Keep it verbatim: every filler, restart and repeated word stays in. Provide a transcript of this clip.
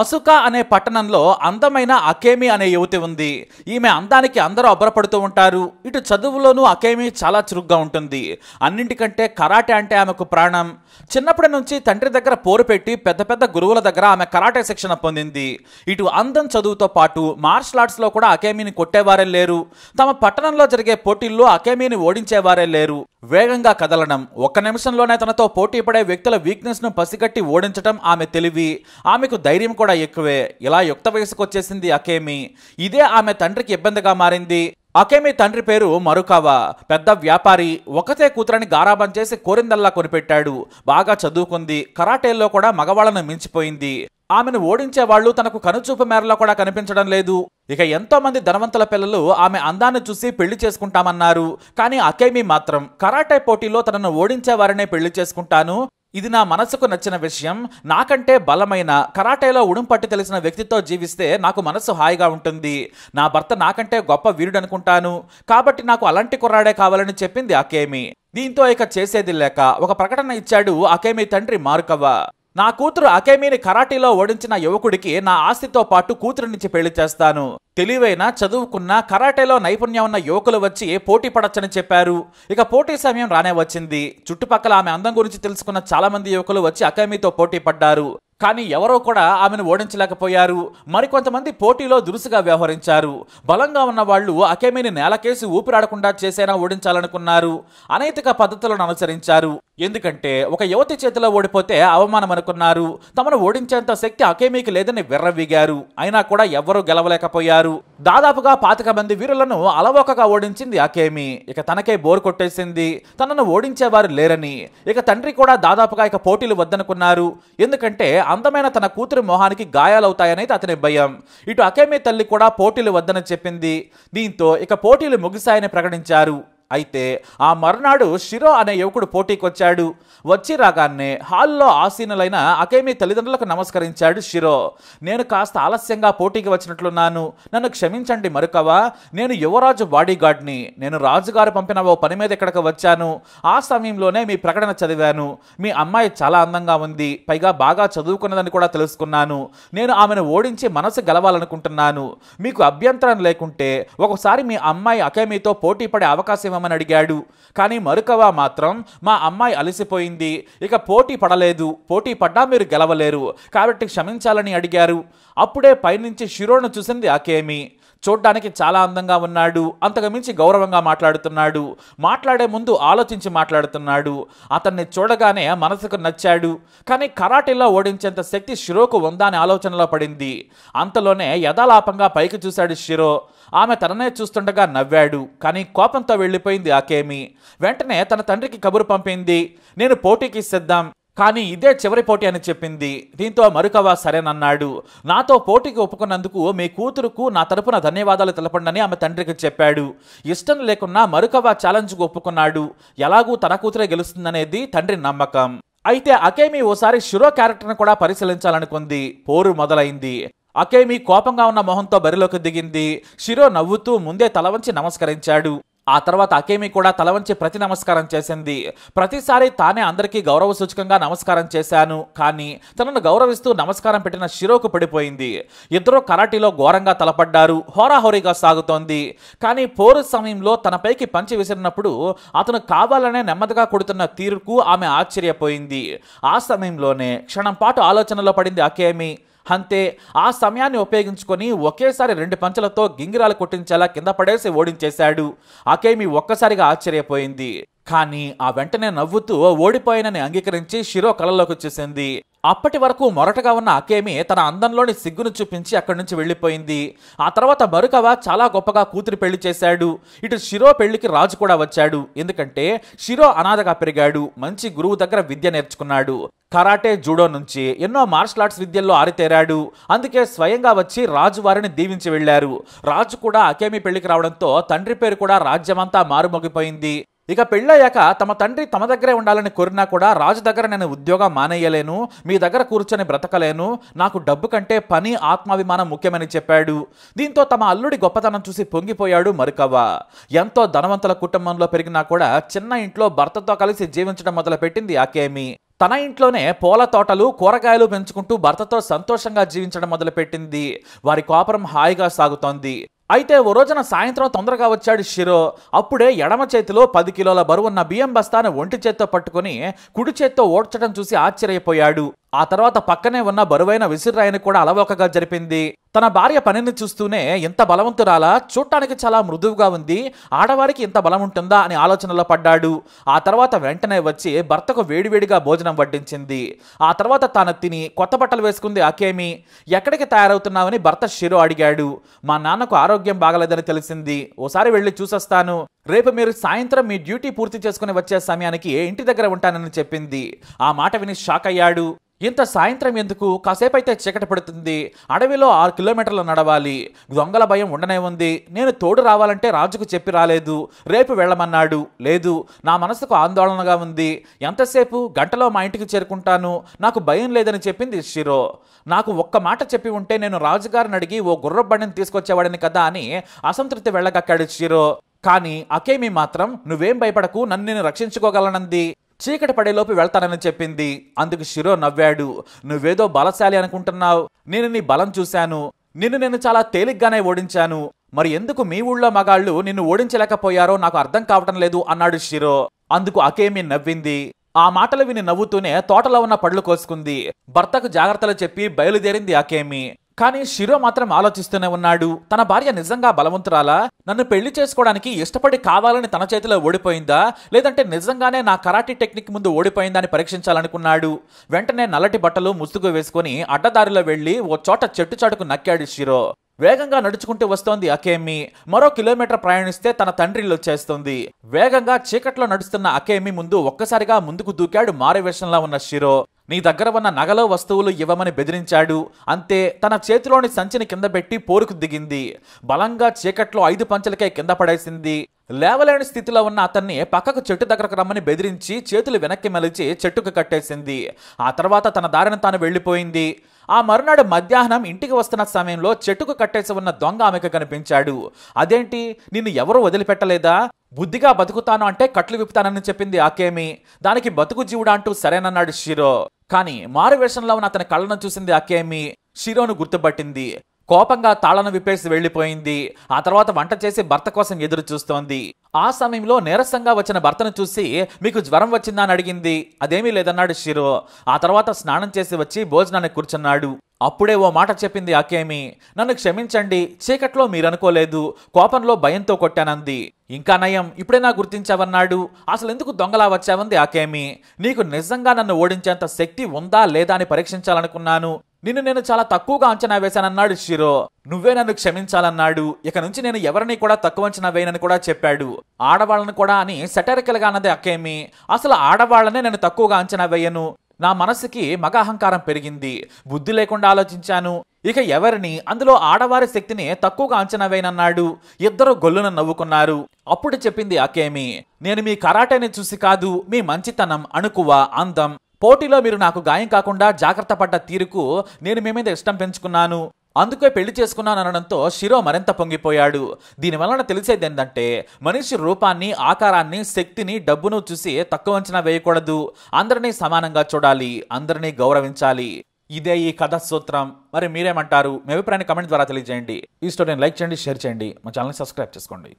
Asuka अने पट्टणंलो अंदमैन अकेमी अने युवती उंदी। ईमे अंदानिकी अंदरू अब्बरपडुतू उंटारू। इटु चदुवुलोनू अकेमी चाला चुरुग्गा उंटुंदी। अन्निंटिकंटे कराटे अंटे आमेकु प्राणं। चिन्नप्पटि नुंची तंड्रि दग्गर पोरुपेट्टि पेद्द पेद्द गुरुवुल दग्गर आमे कराटे शिक्षण పొందింది। ఇటు అందం చదువుతో పాటు మార్షల్ ఆర్ట్స్ లో కూడా అకేమీని కొట్టేవారే లేరు। తమ పట్టణంలో జరిగే పోటీల్లో అకేమీని ఓడించేవారే లేరు। వేగంగా కదలడం, ఒక నిమిషంలోనే తనతో పోటీపడే వ్యక్తుల వీక్నెస్ ను పసిగట్టి ఓడించడం ఆమె తెలివి। ఆమెకు ధైర్యం కూడా ఎక్కువే। ఇలా యుక్త వయసుకు వచ్చేసింది అకేమీ। ఇదే ఆమె తండ్రికి ఇబ్బందిగా మారింది। అకేమీ తండ్రి పేరు మరుకావా। పెద్ద వ్యాపారి। ఒకతే కూతురని గారాబం చేసి కోరిందల్లా కొనిపెట్టాడు। బాగా చదువుకుంది। కరాటేల్లో కూడా మగవాళ్ళను మించిపోయింది। ఆమెను ఓడించేవాళ్ళు తనకు కనుచూపు మేరలో కూడా కనిపించడం లేదు। ఇక ఎంతో మంది ధనవంతుల పిల్లలు ఆమె అందాన్ని చూసి పెళ్లి చేసుకుంటామన్నారు। కానీ అకేమీ మాత్రం కరాటే పోటీలో తనను ఓడించేవారినే పెళ్లి చేసుకుంటాను, ఇది నా మనసుకు నచ్చిన విషయం, నాకంటే బలమైన కరాటేలో ఉడుంపట్టి తెలిసిన వ్యక్తితో జీవిస్తే నాకు మనసు హాయిగా ఉంటుంది, నా భర్త నాకంటే గొప్ప వీరుడు అనుకుంటాను, కాబట్టి నాకు అలాంటి కుర్రాడే కావాలని చెప్పింది అకేమీ। దీంతో ఇక చేసేది లేక ఒక ప్రకటన ఇచ్చాడు అకేమీ తండ్రి మారుకవ। నా కూతురు అకేమీని కరాటీలో ఓడించిన యువకుడికి నా ఆస్తితో పాటు కూతురునిచ్చి పెళ్లి చేస్తాను, తెలివైన చదువుకున్న కరాటేలో నైపుణ్యం ఉన్న యువకులు వచ్చి పోటీ పడొచ్చని చెప్పారు। ఇక పోటీ సమయం రానే వచ్చింది। చుట్టుపక్కల ఆమె అందం గురించి తెలుసుకున్న చాలా మంది యువకులు వచ్చి అకేమీతో పోటీ పడ్డారు। కానీ ఎవరో కూడా ఆమెను ఓడించలేకపోయారు। మరికొంతమంది పోటీలో దురుసుగా వ్యవహరించారు। బలంగా ఉన్న వాళ్ళు అకేమీని నేలకేసి ఊపిరాడకుండా చేసైనా ఓడించాలనుకున్నారు। అనైతిక పద్ధతులను అనుసరించారు। ఎందుకంటే ఒక యువతి చేతిలో ఓడిపోతే అవమానం అనుకున్నారు। తమను ఓడించేంత శక్తి అకేమీకి లేదని విర్రవీగారు। అయినా కూడా ఎవ్వరూ గెలవలేకపోయారు। దాదాపుగా పాతిక మంది వీరులను అలవోకగా ఓడించింది అకేమీ। ఇక తనకే బోర్ కొట్టేసింది తనను ఓడించేవారు లేరని। ఇక తండ్రి కూడా దాదాపుగా ఇక పోటీలు వద్దనుకున్నారు। ఎందుకంటే అందమైన తన కూతురు మోహానికి గాయాలవుతాయనేది అతని భయం। ఇటు అకేమీ తల్లి కూడా పోటీలు వద్దని చెప్పింది। దీంతో ఇక పోటీలు ముగిశాయని ప్రకటించారు। అయితే ఆ మర్నాడు షిరో అనే యువకుడు పోటీకొచ్చాడు। వచ్చి రాగానే హాల్లో ఆసీనులైన అకేమీ తల్లిదండ్రులకు నమస్కరించాడు షిరో। నేను కాస్త ఆలస్యంగా పోటీకి వచ్చినట్లున్నాను, నన్ను క్షమించండి మరుకవా, నేను యువరాజు బాడీగార్డ్ని, నేను రాజుగారు పంపిన ఓ పని మీద ఇక్కడికి వచ్చాను, ఆ సమయంలోనే మీ ప్రకటన చదివాను, మీ అమ్మాయి చాలా అందంగా ఉంది, పైగా బాగా చదువుకున్నదని కూడా తెలుసుకున్నాను, నేను ఆమెను ఓడించి మనసు గెలవాలనుకుంటున్నాను, మీకు అభ్యంతరం లేకుంటే ఒకసారి మీ అమ్మాయి అకేమీతో పోటీ పడే అవకాశం అని అడిగాడు। కానీ మరుకవా మాత్రం మా అమ్మాయి అలసిపోయింది, ఇక పోటీ పడలేదు, పోటీ పడ్డా మీరు గెలవలేరు, కాబట్టి క్షమించాలని అడిగారు। అప్పుడే పైనుంచి షిరోను చూసింది అకేమీ। చూడ్డానికి చాలా అందంగా ఉన్నాడు, అంతకుమించి గౌరవంగా మాట్లాడుతున్నాడు, మాట్లాడే ముందు ఆలోచించి మాట్లాడుతున్నాడు, అతన్ని చూడగానే మనసుకు నచ్చాడు। కానీ కరాటేలో ఓడించేంత శక్తి షిరోకు ఉందా అని ఆలోచనలో పడింది। అంతలోనే యథాలాపంగా పైకి చూశాడు షిరో। ఆమె తననే చూస్తుండగా నవ్వాడు। కానీ కోపంతో వెళ్ళిపోయింది అకేమీ। వెంటనే తన తండ్రికి కబురు పంపింది, నేను పోటీకి సిద్ధం, కానీ ఇదే చివరి పోటీ అని చెప్పింది। దీంతో మరుకవా సరేనన్నాడు। నాతో పోటీకి ఒప్పుకున్నందుకు మీ కూతురుకు నా తరపున ధన్యవాదాలు తెలపండి ఆమె తండ్రికి చెప్పాడు। ఇష్టం లేకున్నా మరుకవా ఛాలెంజ్కు ఒప్పుకున్నాడు। ఎలాగూ తన కూతురే గెలుస్తుందనేది తండ్రి నమ్మకం। అయితే అకేమీ ఓసారి షిరో క్యారెక్టర్ను కూడా పరిశీలించాలనుకుంది। పోరు మొదలైంది। అకేమీ కోపంగా ఉన్న మొహంతో బరిలోకి దిగింది। షిరో నవ్వుతూ ముందే తల వంచి నమస్కరించాడు। ఆ తర్వాత అకేమీ కూడా తల వంచి ప్రతి నమస్కారం చేసింది। ప్రతిసారి తానే అందరికీ గౌరవ సూచకంగా నమస్కారం చేశాను, కానీ తనను గౌరవిస్తూ నమస్కారం పెట్టిన షిరోకు పడిపోయింది। ఇద్దరు కరాటీలో ఘోరంగా తలపడ్డారు। హోరాహోరీగా సాగుతోంది। కానీ పోరు సమయంలో తనపైకి పంచి విసిరినప్పుడు అతను కావాలనే నెమ్మదిగా కొడుతున్న తీరుకు ఆమె ఆశ్చర్యపోయింది। ఆ సమయంలోనే క్షణం పాటు ఆలోచనలో పడింది అకేమీ। అంతే, ఆ సమయాన్ని ఉపయోగించుకొని ఒకేసారి రెండు పంచలతో గింగిరాలు కొట్టించేలా కింద పడేసి ఓడించేశాడు। అకేమీ ఒక్కసారిగా ఆశ్చర్యపోయింది। కానీ ఆ వెంటనే నవ్వుతూ ఓడిపోయానని అంగీకరించి షిరో కళ్ళలోకి వచ్చేసింది। అప్పటి వరకు మొరటగా ఉన్న అకేమీ తన అందంలోని సిగ్గును చూపించి అక్కడి నుంచి వెళ్ళిపోయింది। ఆ తర్వాత మరుకవ చాలా గొప్పగా కూతురు పెళ్లి చేశాడు। ఇటు షిరో పెళ్లికి రాజు కూడా వచ్చాడు। ఎందుకంటే షిరో అనాథగా పెరిగాడు। మంచి గురువు దగ్గర విద్య నేర్చుకున్నాడు। కరాటే, జూడో నుంచి ఎన్నో మార్షల్ ఆర్ట్స్ విద్యల్లో ఆరితేరాడు। అందుకే స్వయంగా వచ్చి రాజు వారిని దీవించి వెళ్లారు। రాజు కూడా అకేమీ పెళ్లికి రావడంతో తండ్రి పేరు కూడా రాజ్యమంతా మారుమోగిపోయింది। ఇక పెళ్ళయ్యాక తమ తండ్రి తమ దగ్గరే ఉండాలని కోరినా కూడా రాజు దగ్గర నేను ఉద్యోగం మానేయలేను, మీ దగ్గర కూర్చొని బ్రతకలేను, నాకు డబ్బు కంటే పని, ఆత్మాభిమానం ముఖ్యమని చెప్పాడు। దీంతో తమ అల్లుడి గొప్పతనం చూసి పొంగిపోయాడు మరుకవ। ఎంతో ధనవంతుల కుటుంబంలో పెరిగినా కూడా చిన్న ఇంట్లో భర్తతో కలిసి జీవించడం మొదలుపెట్టింది అకేమీ। తన ఇంట్లోనే పూల తోటలు కూరగాయలు పెంచుకుంటూ భర్తతో సంతోషంగా జీవించడం మొదలుపెట్టింది. వారి కాపురం హాయిగా సాగుతోంది. అయితే ఓ రోజున సాయంత్రం తొందరగా వచ్చాడు శిరో. అప్పుడే ఎడమ చేతిలో పది కిలోల బరువున్న బియ్యం బస్తాను ఒంటి చేత్తో పట్టుకుని కుడి చేత్తో ఓడ్చడం చూసి ఆశ్చర్యపోయాడు. ఆ తర్వాత పక్కనే ఉన్న బరువైన విసిరాయిని కూడా అలవోకగా జరిపింది. తన భార్య పనిని చూస్తూనే ఇంత బలవంతురాలా, చూడటానికి చాలా మృదువుగా ఉంది, ఆడవారికి ఇంత బలం ఉంటుందా అని ఆలోచనలో పడ్డాడు. ఆ తర్వాత వెంటనే వచ్చి భర్తకు వేడివేడిగా భోజనం వడ్డించింది. ఆ తర్వాత తాను తిని కొత్త బట్టలు వేసుకుంది అకేమి. ఎక్కడికి తయారవుతున్నావని భర్త శిరో అడిగాడు. మా నాన్నకు ఆరోగ్యం బాగలేదని తెలిసింది, ఓసారి వెళ్ళి చూసొస్తాను, రేపు మీరు సాయంత్రం మీ డ్యూటీ పూర్తి చేసుకుని వచ్చే సమయానికి ఇంటి దగ్గర ఉంటానని చెప్పింది. ఆ మాట విని షాక్ అయ్యాడు. ఇంత సాయంత్రం ఎందుకు, కాసేపైతే చీకటి పడుతుంది, అడవిలో ఆరు కిలోమీటర్లు నడవాలి, దొంగల భయం ఉండనే ఉంది, నేను తోడు రావాలంటే రాజుకు చెప్పి రాలేదు, రేపు వెళ్ళమన్నాడు. లేదు, నా మనసుకు ఆందోళనగా ఉంది, ఎంతసేపు, గంటలో మా ఇంటికి చేరుకుంటాను, నాకు భయం లేదని చెప్పింది శిరో. నాకు ఒక్క మాట చెప్పి ఉంటే నేను రాజుగారిని అడిగి ఓ గుర్రబండిని తీసుకొచ్చేవాడిని కదా అని అసంతృప్తి వెళ్ళగక్కాడు శిరో. కానీ అకేమి మాత్రం నువ్వేం భయపడకు, నన్ను నేను రక్షించుకోగలనంది, చీకటి పడేలోపు వెళ్తానని చెప్పింది. అందుకు శిరో నవ్వాడు. నువ్వేదో బలశాలి అనుకుంటున్నావు, నేను నీ బలం చూశాను, నిన్ను నేను చాలా తేలిగ్గానే ఓడించాను, మరి ఎందుకు మీ ఊళ్ళో మగాళ్ళు నిన్ను ఓడించలేకపోయారో నాకు అర్థం కావటం లేదు అన్నాడు శిరో. అందుకు అకేమి నవ్వింది. ఆ మాటలు విని నవ్వుతూనే తోటలో ఉన్న పళ్ళు కోసుకుంది. భర్తకు జాగ్రత్తలు చెప్పి బయలుదేరింది అకేమి. కానీ శిరో మాత్రం ఆలోచిస్తూనే ఉన్నాడు. తన భార్య నిజంగా బలవంతురాలా, నన్ను పెళ్లి చేసుకోవడానికి ఇష్టపడి కావాలని తన చేతిలో ఓడిపోయిందా, లేదంటే నిజంగానే నా కరాటీ టెక్నిక్ ముందు ఓడిపోయిందా అని పరీక్షించాలనుకున్నాడు. వెంటనే నల్లటి బట్టలు ముసుగు వేసుకుని అడ్డదారిలో వెళ్లి ఓ చోట చెట్టు చాటుకు నక్కాడు శిరో. వేగంగా నడుచుకుంటూ వస్తోంది అకేమి. మరో కిలోమీటర్ ప్రయాణిస్తే తన తండ్రిల్లోచ్చేస్తుంది. వేగంగా చీకట్లో నడుస్తున్న అకేమి ముందు ఒక్కసారిగా ముందుకు దూకాడు మారువేషంలో ఉన్న శిరో. నీ దగ్గర ఉన్న నగలో వస్తువులు ఇవ్వమని బెదిరించాడు. అంతే, తన చేతిలోని సంచిని కింద పెట్టి పోరుకు దిగింది. బలంగా చీకట్లో ఐదు పంచలకే కింద పడేసింది. లేవలేని స్థితిలో ఉన్న అతన్ని పక్కకు చెట్టు దగ్గరకు రమ్మని బెదిరించి చేతులు వెనక్కి మలిచి చెట్టుకు కట్టేసింది. ఆ తర్వాత తన దారిని తాను వెళ్ళిపోయింది. ఆ మరునాడు మధ్యాహ్నం ఇంటికి వస్తున్న సమయంలో చెట్టుకు కట్టేసి ఉన్న దొంగ ఆమెకు కనిపించాడు. అదేంటి, నిన్ను ఎవరూ వదిలిపెట్టలేదా, బుద్ధిగా బతుకుతాను అంటే కట్లు విప్పుతానని చెప్పింది అకేమి. దానికి బతుకు జీవుడా అంటూ సరేనన్నాడు శిరో. కానీ మారువేషంలో ఉన్న అతని కళ్ళను చూసింది అకేమి. శిరోను గుర్తుపట్టింది. కోపంగా తాళను విప్పేసి వెళ్లిపోయింది. ఆ తర్వాత వంట చేసి భర్త కోసం ఎదురు చూస్తోంది. ఆ సమయంలో నీరసంగా వచ్చిన భర్తను చూసి మీకు జ్వరం వచ్చిందా అని అడిగింది. అదేమీ లేదన్నాడు శిరో. ఆ తర్వాత స్నానం చేసి వచ్చి భోజనానికి కూర్చున్నాడు. అప్పుడే ఓ మాట చెప్పింది అకేమి. నన్ను క్షమించండి, చీకట్లో మీరనుకోలేదు, కోపంలో భయంతో కొట్టానంది. ఇంకా నయం, ఇప్పుడైనా గుర్తించావన్నాడు. అసలు ఎందుకు దొంగలా వచ్చావంది అకేమి. నీకు నిజంగా నన్ను ఓడించేంత శక్తి ఉందా లేదా అని పరీక్షించాలనుకున్నాను, నిన్ను నేను చాలా తక్కువగా అంచనా వేశానన్నాడు శిరో. నువ్వే నన్ను క్షమించాలన్నాడు. ఇక నుంచి నేను ఎవరిని కూడా తక్కువ అంచనా వేయనని కూడా చెప్పాడు. ఆడవాళ్ళను కూడా అని సెటరికల్గా అన్నది అకేమి. అసలు ఆడవాళ్ళనే నేను తక్కువగా అంచనా వేయను, నా మనసుకి మగ అహంకారం పెరిగింది, బుద్ధి లేకుండా ఆలోచించాను, ఇక ఎవరిని, అందులో ఆడవారి శక్తిని తక్కువగా అంచనా వేయనన్నాడు. ఇద్దరు గొల్లున నవ్వుకున్నారు. అప్పుడు చెప్పింది అకేమి. నేను మీ కరాటేని చూసి కాదు, మీ మంచితనం, అణుకువ, అందం, పోటీలో మీరు నాకు గాయం కాకుండా జాగ్రత్త పడ్డ తీరుకు నేను మీ మీద ఇష్టం పెంచుకున్నాను, అందుకే పెళ్లి చేసుకున్నాను అనడంతో శిరో మరింత పొంగిపోయాడు. దీనివలన తెలిసేది ఏంటంటే మనిషి రూపాన్ని, ఆకారాన్ని, శక్తిని, డబ్బును చూసి తక్కువ అంచనా వేయకూడదు, అందరినీ సమానంగా చూడాలి, అందరినీ గౌరవించాలి. ఇదే ఈ కథ సూత్రం. మరి మీరేమంటారు? మీ అభిప్రాయాన్ని కమెంట్ ద్వారా తెలియజేయండి. ఈ స్టోరీని లైక్ చేయండి, షేర్ చేయండి, మా ఛానల్ని సబ్స్క్రైబ్ చేసుకోండి.